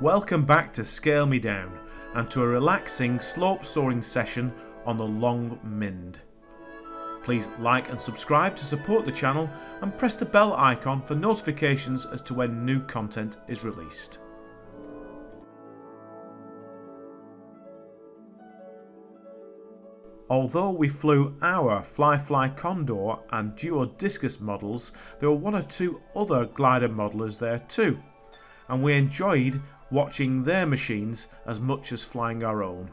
Welcome back to Scale Me Down and to a relaxing slope soaring session on the Long Mynd. Please like and subscribe to support the channel and press the bell icon for notifications as to when new content is released. Although we flew our Fly Condor and Duodiscus models, there were one or two other glider modellers there too, and we enjoyed watching their machines as much as flying our own.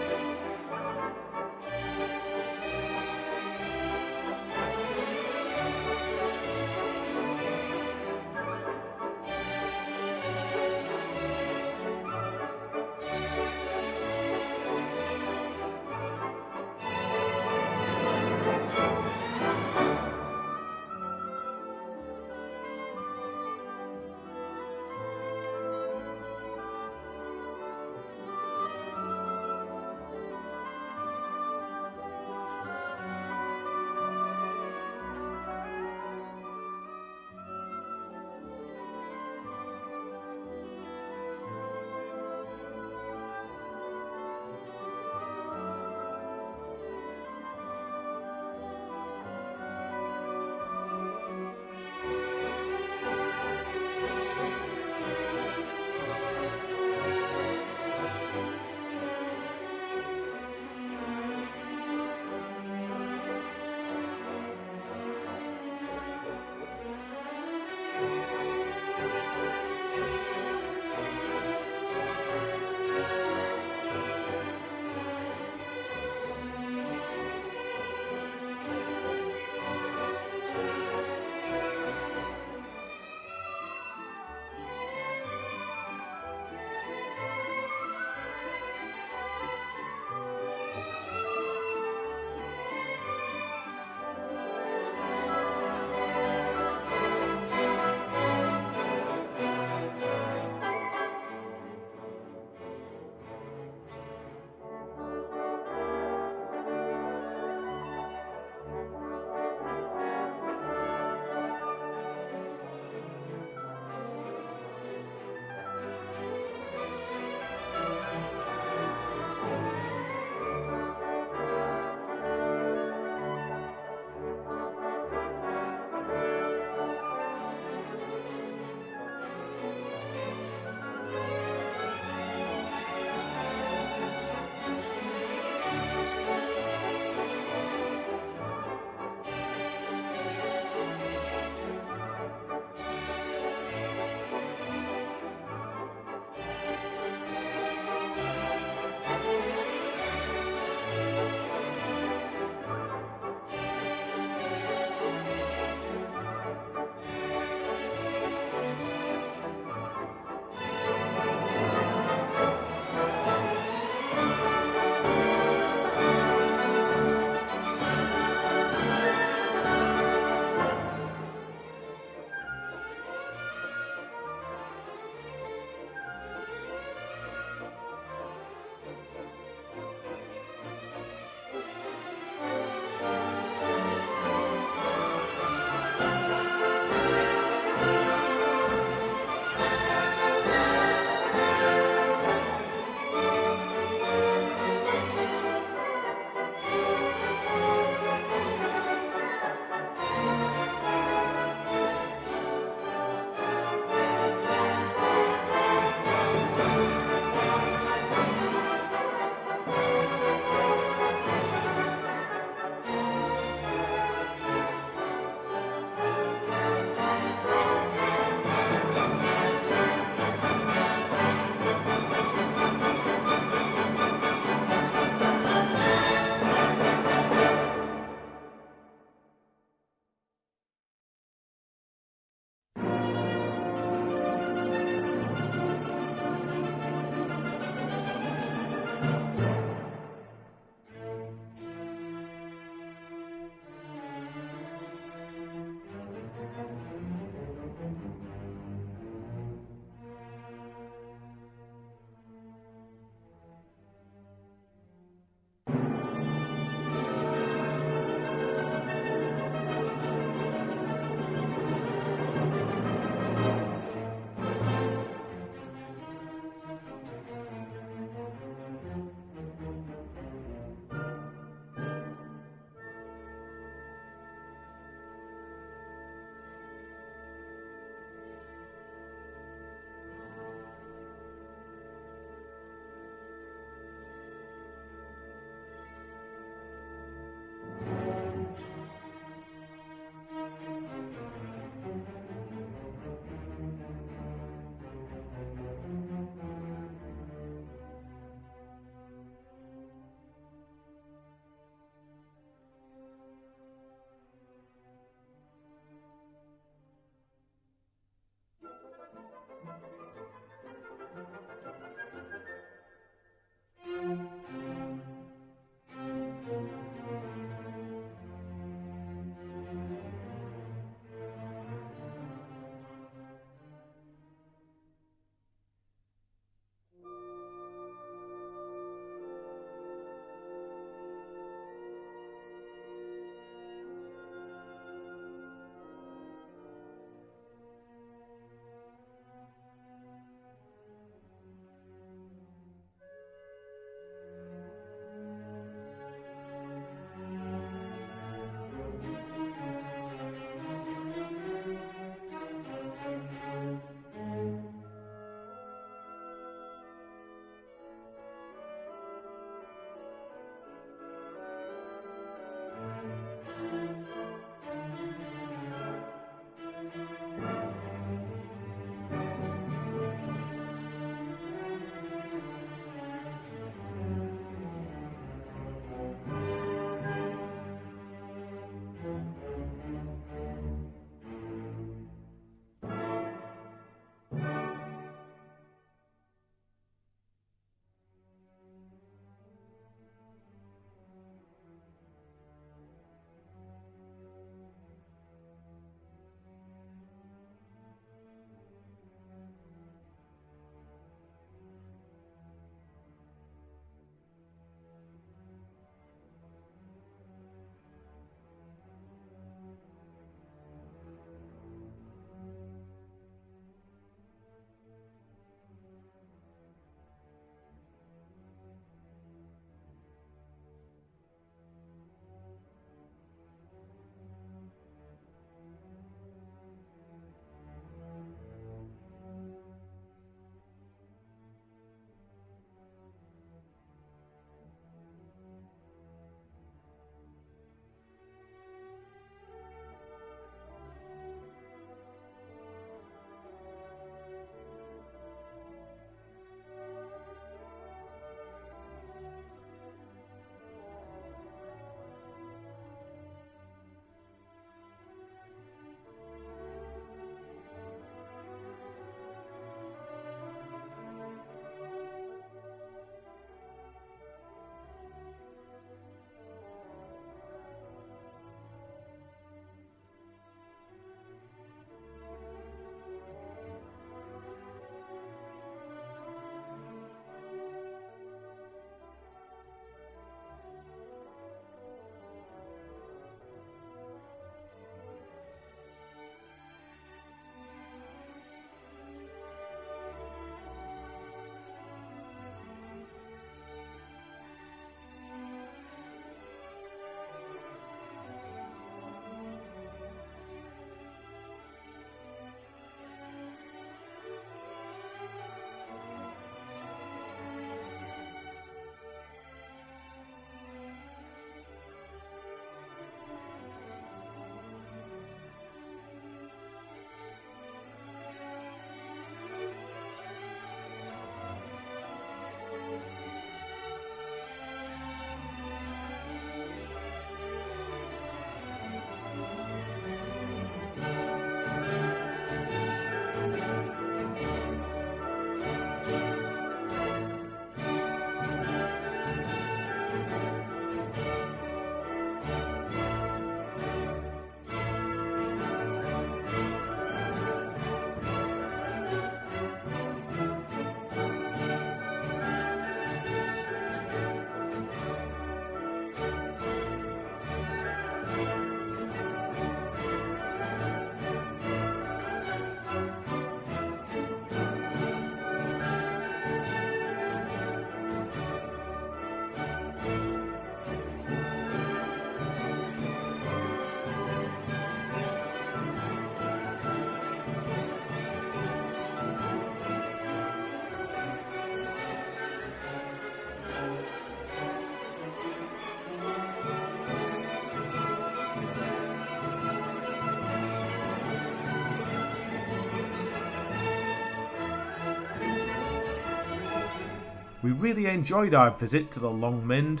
We really enjoyed our visit to the Long Mynd,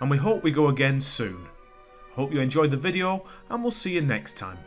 and we hope we go again soon. Hope you enjoyed the video, and we'll see you next time.